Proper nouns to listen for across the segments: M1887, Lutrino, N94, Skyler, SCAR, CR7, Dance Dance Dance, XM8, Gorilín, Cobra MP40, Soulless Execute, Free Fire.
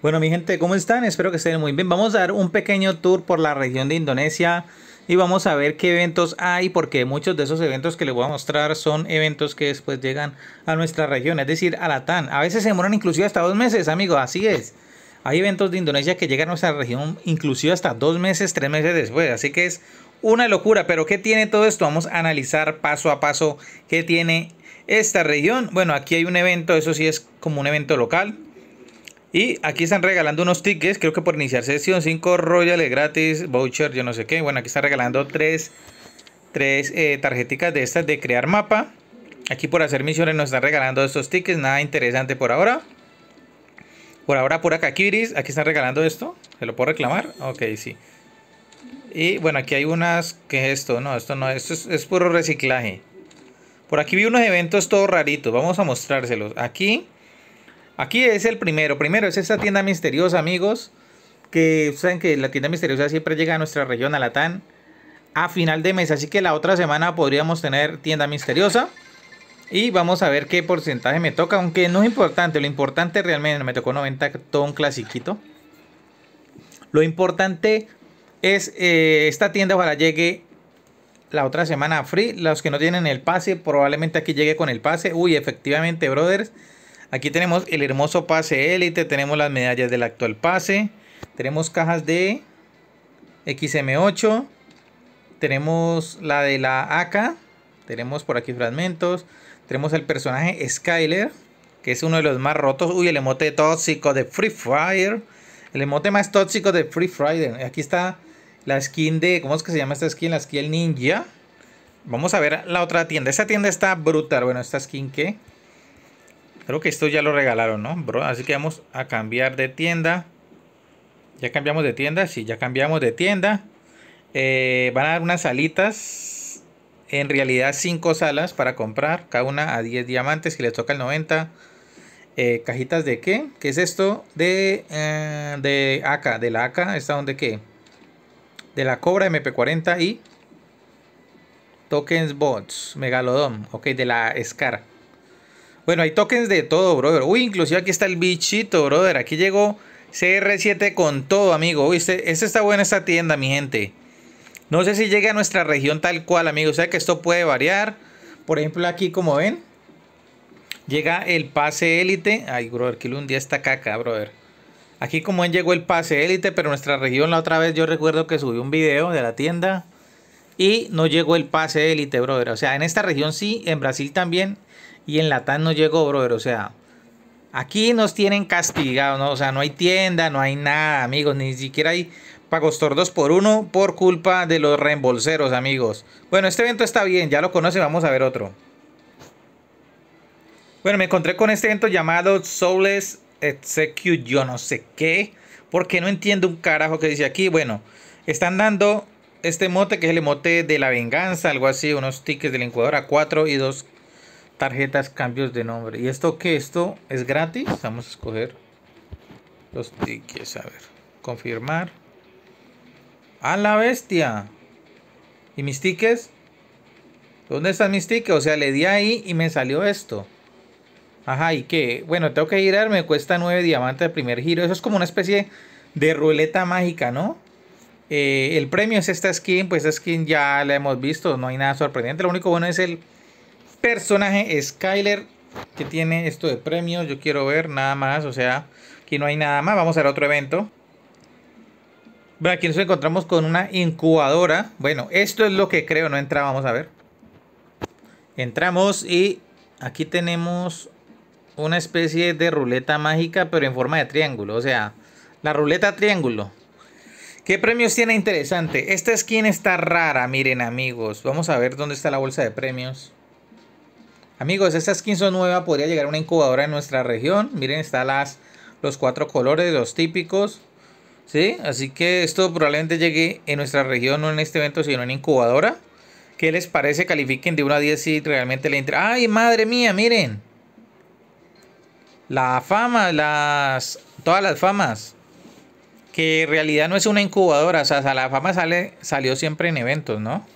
Bueno, mi gente, ¿cómo están? Espero que estén muy bien. Vamos a dar un pequeño tour por la región de Indonesia y vamos a ver qué eventos hay, porque muchos de esos eventos que les voy a mostrar son eventos que después llegan a nuestra región, es decir, a Latam. A veces se demoran inclusive hasta 2 meses, amigos, así es. Hay eventos de Indonesia que llegan a nuestra región inclusive hasta 2 meses, 3 meses después, así que es una locura. Pero ¿qué tiene todo esto? Vamos a analizar paso a paso qué tiene esta región. Bueno, aquí hay un evento, eso sí es como un evento local. Y aquí están regalando unos tickets, creo que por iniciar sesión, 5 royales gratis, voucher, yo no sé qué. Bueno, aquí están regalando 3 tarjeticas de estas de crear mapa. Aquí por hacer misiones nos están regalando estos tickets, nada interesante por ahora. Por ahora pura caquiris, aquí están regalando esto, ¿se lo puedo reclamar? Ok, sí. Y bueno, aquí hay unas, ¿qué es esto? No, esto no, esto es puro reciclaje. Por aquí vi unos eventos todos raritos, vamos a mostrárselos. Aquí es el primero es esta tienda misteriosa, amigos, que saben que la tienda misteriosa siempre llega a nuestra región, a Latam, a final de mes, así que la otra semana podríamos tener tienda misteriosa y vamos a ver qué porcentaje me toca, aunque no es importante, lo importante realmente me tocó 90 ton clasiquito. Lo importante es esta tienda, ojalá llegue la otra semana free. Los que no tienen el pase, probablemente aquí llegue con el pase. Uy, efectivamente, brothers. Aquí tenemos el hermoso pase élite, tenemos las medallas del actual pase, tenemos cajas de XM8, tenemos la de la AK, tenemos por aquí fragmentos, tenemos el personaje Skyler, que es uno de los más rotos. Uy, el emote tóxico de Free Fire, el emote más tóxico de Free Fire. Aquí está la skin de, ¿cómo es que se llama esta skin? La skin ninja. Vamos a ver la otra tienda, esta tienda está brutal. Bueno, esta skin que... creo que esto ya lo regalaron, ¿no, bro? Así que vamos a cambiar de tienda. ¿Ya cambiamos de tienda? Sí, ya cambiamos de tienda. Van a dar unas salitas. En realidad 5 salas para comprar. Cada una a 10 diamantes. Que les toca el 90. ¿Cajitas de qué? ¿Qué es esto? De AK. ¿De la AK? ¿Está donde qué? De la Cobra MP40 y... tokens bots. Megalodon. Ok, de la SCAR. Bueno, hay tokens de todo, brother. Uy, inclusive aquí está el bichito, brother. Aquí llegó CR7 con todo, amigo. Uy, este está bueno, esta tienda, mi gente. No sé si llega a nuestra región tal cual, amigo. O sea que esto puede variar. Por ejemplo, aquí, como ven, llega el pase élite. Ay, brother, que un día está caca, brother. Aquí, como ven, llegó el pase élite, pero nuestra región la otra vez yo recuerdo que subí un video de la tienda y no llegó el pase élite, brother. O sea, en esta región sí, en Brasil también. Y en Latam no llegó, brother. O sea, aquí nos tienen castigados, ¿no? O sea, no hay tienda, no hay nada, amigos. Ni siquiera hay pagos tordos por 1 por culpa de los reembolseros, amigos. Bueno, este evento está bien, ya lo conocen. Vamos a ver otro. Bueno, me encontré con este evento llamado Soulless Execute. Yo no sé qué, porque no entiendo un carajo que dice aquí. Bueno, están dando este emote, que es el emote de la venganza, algo así. Unos tickets de la incubadora, 4 y 2. Tarjetas, cambios de nombre. ¿Y esto qué? ¿Esto es gratis? Vamos a escoger los tickets. A ver. Confirmar. ¡A la bestia! ¿Y mis tickets? ¿Dónde están mis tickets? O sea, le di ahí y me salió esto. Ajá, ¿y qué? Bueno, tengo que girar. Me cuesta 9 diamantes de primer giro. Eso es como una especie de ruleta mágica, ¿no? El premio es esta skin. Pues esta skin ya la hemos visto. No hay nada sorprendente. Lo único bueno es el... personaje Skyler, que tiene esto de premios. Yo quiero ver nada más, o sea, aquí no hay nada más. Vamos a ver otro evento. Bueno, aquí nos encontramos con una incubadora. Bueno, esto es lo que creo, no entra, vamos a ver. Entramos y aquí tenemos una especie de ruleta mágica, pero en forma de triángulo, o sea, la ruleta triángulo. ¿Qué premios tiene interesante? Esta skin está rara, miren, amigos. Vamos a ver dónde está la bolsa de premios. Amigos, estas skins son nuevas, podría llegar a una incubadora en nuestra región. Miren, están los 4 colores, los típicos. ¿Sí? Así que esto probablemente llegue en nuestra región, no en este evento, sino en incubadora. ¿Qué les parece? Califiquen de 1 a 10 si realmente le interesa. ¡Ay, madre mía! Miren. La fama, todas las famas. Que en realidad no es una incubadora. O sea, la fama salió siempre en eventos, ¿no?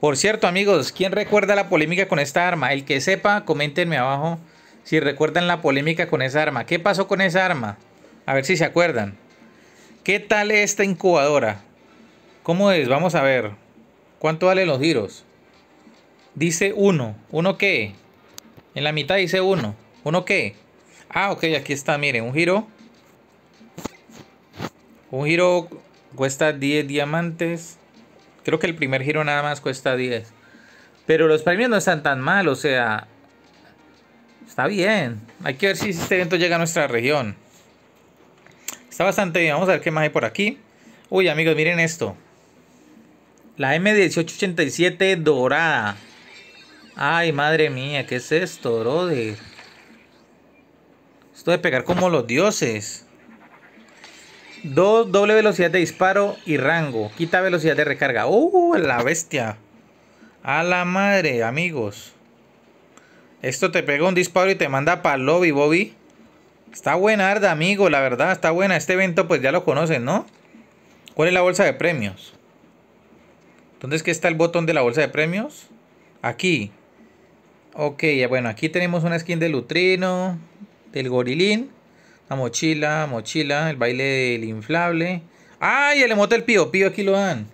Por cierto, amigos, ¿quién recuerda la polémica con esta arma? El que sepa, coméntenme abajo si recuerdan la polémica con esa arma. ¿Qué pasó con esa arma? A ver si se acuerdan. ¿Qué tal esta incubadora? ¿Cómo es? Vamos a ver. ¿Cuánto valen los giros? Dice 1. ¿1 qué? En la mitad dice 1. ¿1 qué? Ah, ok, aquí está, miren, un giro. Un giro cuesta 10 diamantes. Creo que el primer giro nada más cuesta 10. Pero los premios no están tan mal, o sea... Está bien. Hay que ver si este evento llega a nuestra región. Está bastante bien. Vamos a ver qué más hay por aquí. Uy, amigos, miren esto. La M1887 dorada. Ay, madre mía, ¿qué es esto, brother? Esto de pegar como los dioses. Doble velocidad de disparo y rango. Quita velocidad de recarga. La bestia. A la madre, amigos. Esto te pega un disparo y te manda para el lobby, Bobby. Está buena, Arda, amigo. La verdad, está buena. Este evento, pues ya lo conocen, ¿no? ¿Cuál es la bolsa de premios? Entonces, ¿qué está el botón de la bolsa de premios? Aquí. Ok, bueno, aquí tenemos una skin de Lutrino, del Gorilín. La mochila, el baile del inflable. ¡Ay! El emote del pío, pío, aquí lo dan.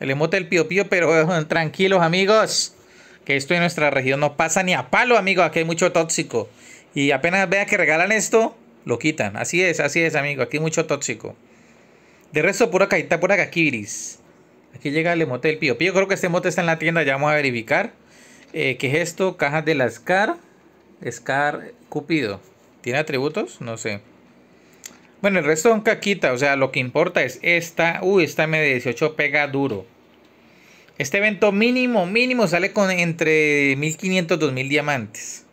El emote del pío, pío, pero tranquilos, amigos. Que esto en nuestra región no pasa ni a palo, amigos. Aquí hay mucho tóxico. Y apenas vea que regalan esto, lo quitan. Así es, amigo. Aquí hay mucho tóxico. De resto, pura cajita, pura caquiris. Aquí llega el emote del pío, pío. Creo que este emote está en la tienda. Ya vamos a verificar. ¿Qué es esto? Cajas de la SCAR. SCAR Cupido. ¿Tiene atributos? No sé. Bueno, el resto son caquita. O sea, lo que importa es esta. Uy, esta M18 pega duro. Este evento mínimo sale con entre 1500 y 2000 diamantes.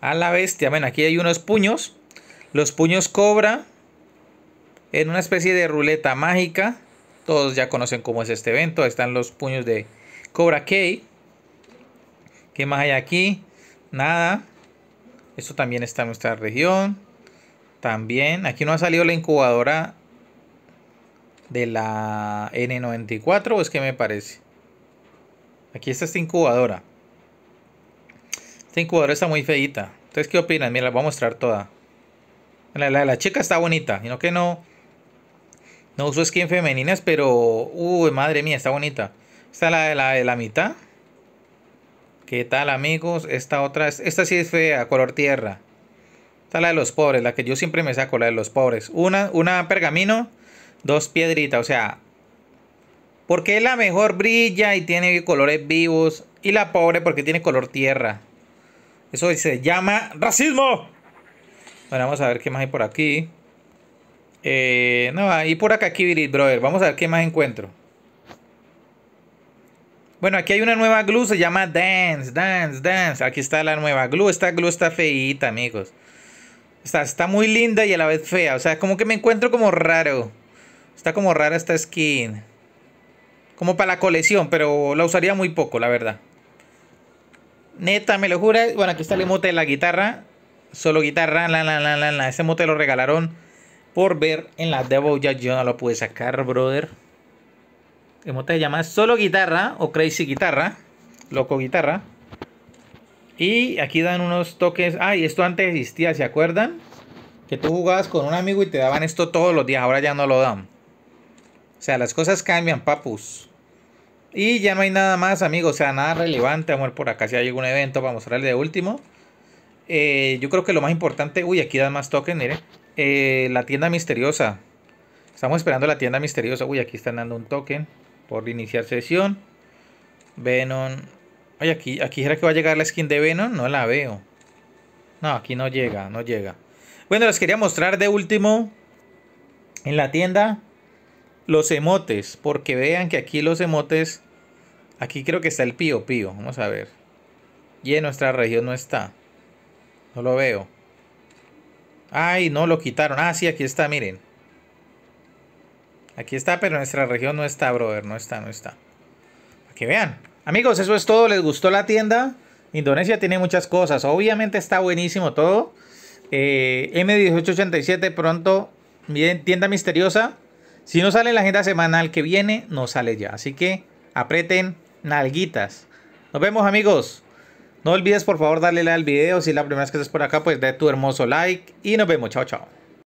A la bestia. Bueno, aquí hay unos puños. Los puños cobra. En una especie de ruleta mágica. Todos ya conocen cómo es este evento. Ahí están los puños de Cobra K. ¿Qué más hay aquí? Nada. Esto también está en nuestra región. También. Aquí no ha salido la incubadora de la N94. ¿O es que me parece? Aquí está esta incubadora. Esta incubadora está muy feita. Entonces, ¿qué opinan? Mira, la voy a mostrar toda. La chica está bonita. Sino que no uso skin femeninas. Pero, uy, madre mía, está bonita. Esta es la mitad. ¿Qué tal, amigos? Esta otra, esta sí es fea, color tierra. Esta es la de los pobres, la que yo siempre me saco, la de los pobres. Una pergamino, dos piedritas, o sea. Porque la mejor brilla y tiene colores vivos. Y la pobre porque tiene color tierra. Eso se llama racismo. Bueno, vamos a ver qué más hay por aquí. No, ahí por acá, Kibirit, brother. Vamos a ver qué más encuentro. Bueno, aquí hay una nueva glue, se llama Dance, Dance, Dance. Aquí está la nueva glue. Esta glue está feíta, amigos. Está muy linda y a la vez fea. O sea, como que me encuentro como raro. Está como rara esta skin. Como para la colección, pero la usaría muy poco, la verdad. Neta, me lo jura. Bueno, aquí está el emote de la guitarra. Solo guitarra, Ese emote lo regalaron por ver en la demo. Ya yo no lo pude sacar, brother. El emote se llama Solo Guitarra o Crazy Guitarra, Loco Guitarra. Y aquí dan unos toques. Ay, esto antes existía, ¿se acuerdan? Que tú jugabas con un amigo y te daban esto todos los días. Ahora ya no lo dan. O sea, las cosas cambian, papus. Y ya no hay nada más, amigos. O sea, nada relevante. Vamos a ver por acá si hay algún evento para mostrarle de último. Yo creo que lo más importante... Uy, aquí dan más toques, miren. La tienda misteriosa. Estamos esperando la tienda misteriosa. Uy, aquí están dando un token. Por iniciar sesión. Venom. Oye, aquí era que va a llegar la skin de Venom. No la veo. No, aquí no llega, no llega. Bueno, les quería mostrar de último. En la tienda. Los emotes. Porque vean que aquí los emotes. Aquí creo que está el pío pío. Vamos a ver. Y en nuestra región no está. No lo veo. Ay, no, lo quitaron. Ah, sí, aquí está, miren. Aquí está, pero en nuestra región no está, brother. No está. Para que vean. Amigos, eso es todo. ¿Les gustó la tienda? Indonesia tiene muchas cosas. Obviamente está buenísimo todo. M1887 pronto. Miren, tienda misteriosa. Si no sale en la agenda semanal que viene, no sale ya. Así que aprieten nalguitas. Nos vemos, amigos. No olvides por favor darle like al video. Si es la primera vez que estás por acá, pues dé tu hermoso like. Y nos vemos. Chao, chao.